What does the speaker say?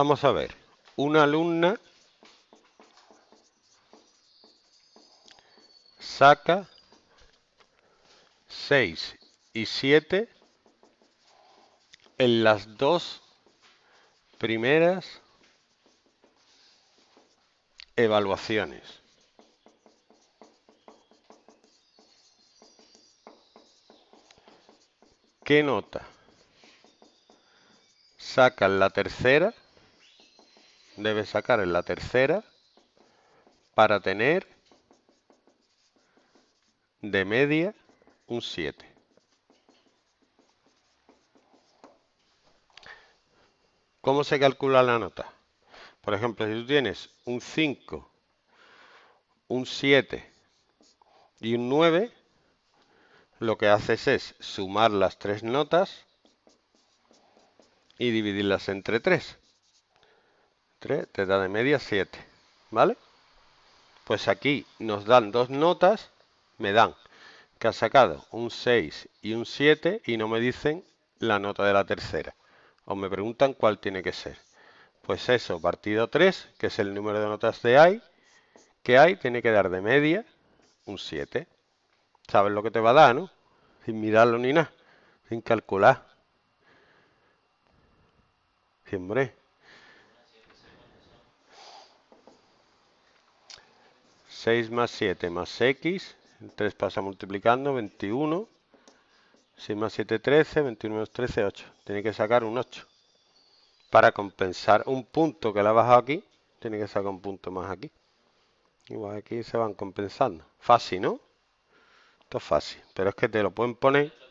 Vamos a ver, una alumna saca 6 y 7 en las dos primeras evaluaciones. ¿Qué nota saca en la tercera? Debe sacar en la tercera para tener de media un 7. ¿Cómo se calcula la nota? Por ejemplo, si tú tienes un 5, un 7 y un 9, lo que haces es sumar las tres notas y dividirlas entre 3. 3 te da de media 7, ¿vale? Pues aquí nos dan dos notas, me dan que ha sacado un 6 y un 7 y no me dicen la nota de la tercera. O me preguntan cuál tiene que ser. Pues eso, partido 3, que es el número de notas que hay, tiene que dar de media un 7. ¿Sabes lo que te va a dar, no? Sin mirarlo ni nada, sin calcular. Siempre. Sí, 6 más 7 más x, el 3 pasa multiplicando, 21. 6 más 7, 13, 21 menos 13, 8. Tiene que sacar un 8. Para compensar un punto que le ha bajado aquí, tiene que sacar un punto más aquí. Igual aquí se van compensando. Fácil, ¿no? Esto es fácil, pero es que te lo pueden poner...